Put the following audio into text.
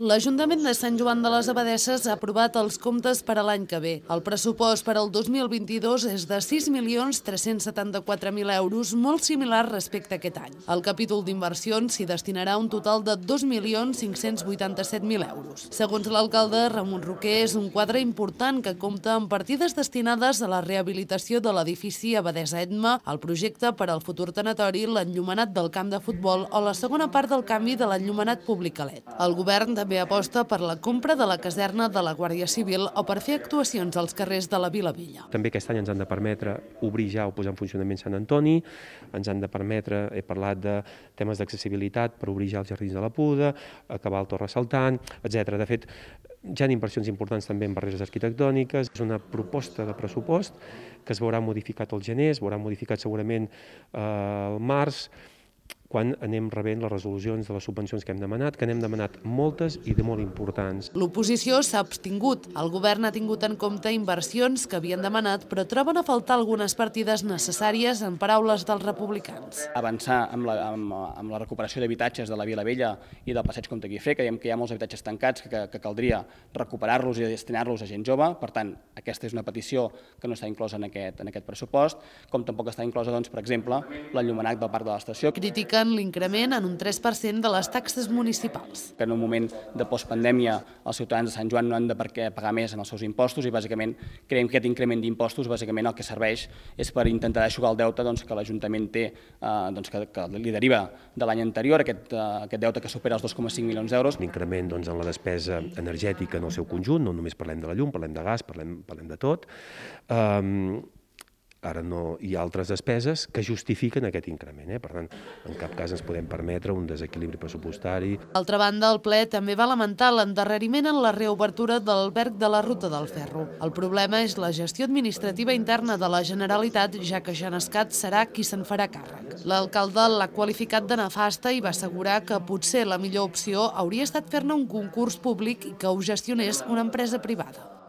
L'Ajuntament de Sant Joan de les Abadesses ha aprovat els comptes per a l'any que ve. El pressupost per al 2022 és de 6.374.000 euros, molt similar respecte a aquest any. Al capítol d'inversions s'hi destinarà un total de 2.587.000 euros. Segons l'alcalde, Ramon Roqué, és un quadre important que compta amb partides destinades a la rehabilitació de l'edifici Abadessa Emma, el projecte per al futur tanatori, l'enllumenat del camp de futbol o la segona part del canvi de l'enllumenat públic a LED. El govern també aposta per la compra de la caserna de la Guàrdia Civil o per fer actuacions als carrers de la Vila Vella. També aquest any ens han de permetre obrir ja o posar en funcionament Sant Antoni, ens han de permetre, he parlat de temes d'accessibilitat per obrir ja els jardins de la Puda, acabar el Torre Saltant, etc. De fet, ja hi ha inversions importants també en barreres arquitectòniques. És una proposta de pressupost que es veurà modificat al gener, es veurà modificat segurament al març, quan anem rebent les resolucions de les subvencions que hem demanat, que n'hem demanat moltes i de molt importants. L'oposició s'ha abstingut. El govern ha tingut en compte inversions que havien demanat, però troben a faltar algunes partides necessàries, en paraules dels republicans. Avançar amb la recuperació d'habitatges de la Vila Vella i del Passeig Comte Guifré. Creiem que hi ha molts habitatges tancats que caldria recuperar-los i destinar-los a gent jove. Per tant, aquesta és una petició que no està inclosa en aquest pressupost, com tampoc està inclosa, doncs, per exemple, l'enllumenat del parc de l'estació. Critica l'increment en un 3% de les taxes municipals. En un moment de postpandèmia els ciutadans de Sant Joan no han de per què pagar més en els seus impostos i bàsicament creiem que aquest increment d'impostos bàsicament el que serveix és per intentar aixugar el deute que l'Ajuntament té, que li deriva de l'any anterior, aquest deute que supera els 2,5 milions d'euros. L'increment en la despesa energètica en el seu conjunt, no només parlem de la llum, parlem de gas, parlem de tot. Ara no hi ha altres despeses que justifiquen aquest increment. Per tant, en cap cas ens podem permetre un desequilibri pressupostari. D'altra banda, el ple també va lamentar l'endarreriment en la reobertura del Berg de la Ruta del Ferro. El problema és la gestió administrativa interna de la Generalitat, ja que Gencat serà qui se'n farà càrrec. L'alcalde l'ha qualificat de nefasta i va assegurar que potser la millor opció hauria estat fer-ne un concurs públic i que ho gestionés una empresa privada.